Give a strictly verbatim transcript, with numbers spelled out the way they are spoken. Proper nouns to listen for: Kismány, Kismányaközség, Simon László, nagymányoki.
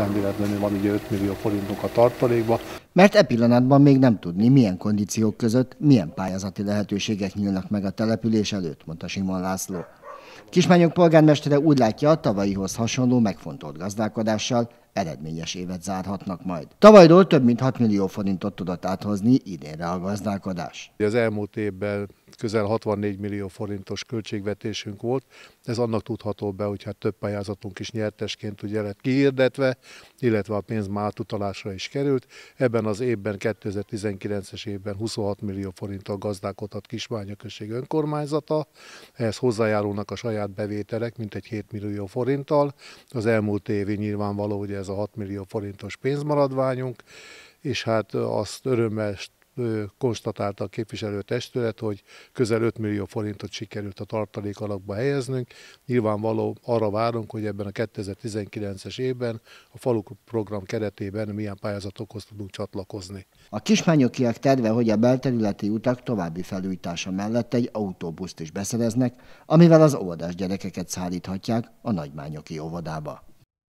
nem véletlenül van ugye öt millió forintunk a tartalékban. Mert e pillanatban még nem tudni, milyen kondíciók között, milyen pályázati lehetőségek nyílnak meg a település előtt, mondta Simon László. Kismányok polgármestere úgy látja, a tavalyihoz hasonló megfontolt gazdálkodással eredményes évet zárhatnak majd. Tavalyról több mint hat millió forintot tudott áthozni idénre a gazdálkodás. Az elmúlt évben közel hatvannégy millió forintos költségvetésünk volt, ez annak tudható be, hogy hát több pályázatunk is nyertesként ugye lett kihirdetve, illetve a pénz már átutalásra is került. Ebben az évben, kétezer-tizenkilences évben huszonhat millió forinttal gazdálkodhat Kismányaközség önkormányzata, ehhez hozzájárulnak a saját bevételek, mintegy hét millió forinttal. Az elmúlt évi nyilvánvaló, hogy ez a hat millió forintos pénzmaradványunk, és hát azt örömmel konstatálta a képviselőtestület, hogy közel öt millió forintot sikerült a tartalék alakba helyeznünk. Nyilvánvaló arra várunk, hogy ebben a kétezer-tizenkilences évben a falu program keretében milyen pályázatokhoz tudunk csatlakozni. A kismányokiak terve, hogy a belterületi utak további felújítása mellett egy autóbuszt is beszereznek, amivel az óvodás gyerekeket szállíthatják a nagymányoki óvodába.